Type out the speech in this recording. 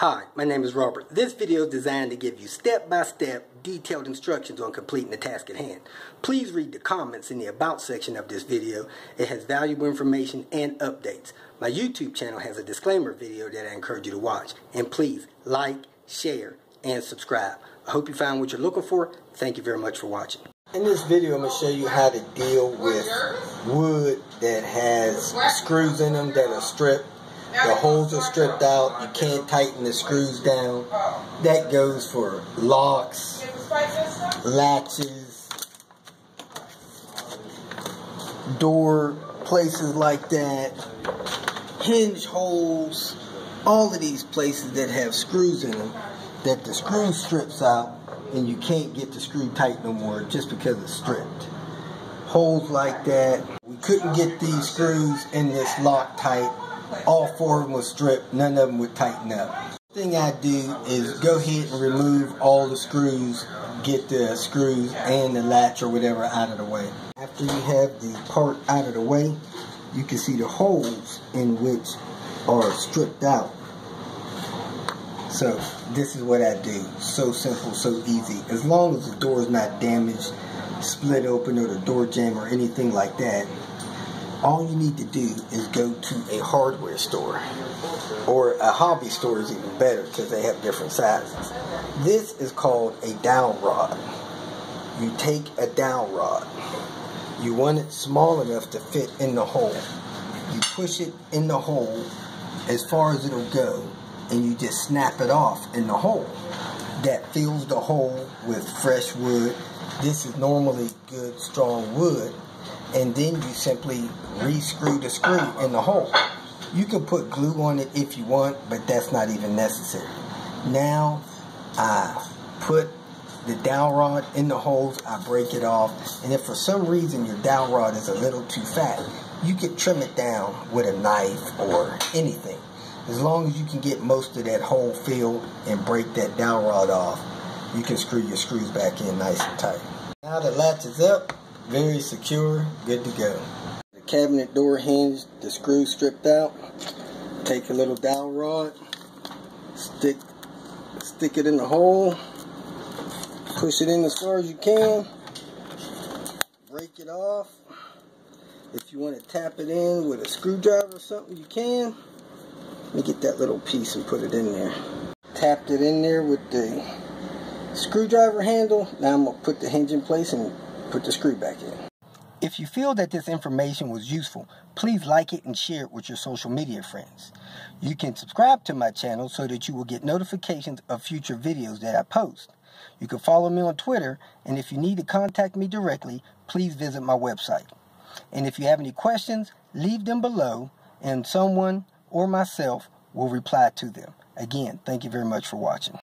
Hi, my name is Robert. This video is designed to give you step-by-step, detailed instructions on completing the task at hand. Please read the comments in the About section of this video. It has valuable information and updates. My YouTube channel has a disclaimer video that I encourage you to watch. And please like, share, and subscribe. I hope you found what you're looking for. Thank you very much for watching. In this video, I'm going to show you how to deal with wood that has screws in them that are stripped. The holes are stripped out, you can't tighten the screws down. That goes for locks, latches, door places like that, hinge holes, all of these places that have screws in them that the screw strips out and you can't get the screw tight no more just because it's stripped. Holes like that. We couldn't get these screws in this lock tight. All four of them were stripped, none of them would tighten up. The thing I do is go ahead and remove all the screws, get the screws and the latch or whatever out of the way. After you have the part out of the way, you can see the holes in which are stripped out. So this is what I do. So simple, so easy. As long as the door is not damaged, split open or the door jamb or anything like that, all you need to do is go to a hardware store, or a hobby store is even better because they have different sizes. This is called a dowel rod. You take a dowel rod. You want it small enough to fit in the hole. You push it in the hole as far as it'll go, and you just snap it off in the hole. That fills the hole with fresh wood. This is normally good, strong wood. And then you simply re-screw the screw in the hole. You can put glue on it if you want, but that's not even necessary. Now, I put the dowel rod in the holes, I break it off, and if for some reason your dowel rod is a little too fat, you can trim it down with a knife or anything. As long as you can get most of that hole filled and break that dowel rod off, you can screw your screws back in nice and tight. Now the latch is up. Very secure, good to go. The cabinet door hinge, the screw stripped out. Take a little dowel rod, stick it in the hole, push it in as far as you can, break it off. If you want to tap it in with a screwdriver or something, you can. Let me get that little piece and put it in there. Tapped it in there with the screwdriver handle. Now I'm going to put the hinge in place and put the screw back in. If you feel that this information was useful, please like it and share it with your social media friends. You can subscribe to my channel so that you will get notifications of future videos that I post. You can follow me on Twitter, and if you need to contact me directly, please visit my website. And if you have any questions, leave them below, and someone or myself will reply to them. Again, thank you very much for watching.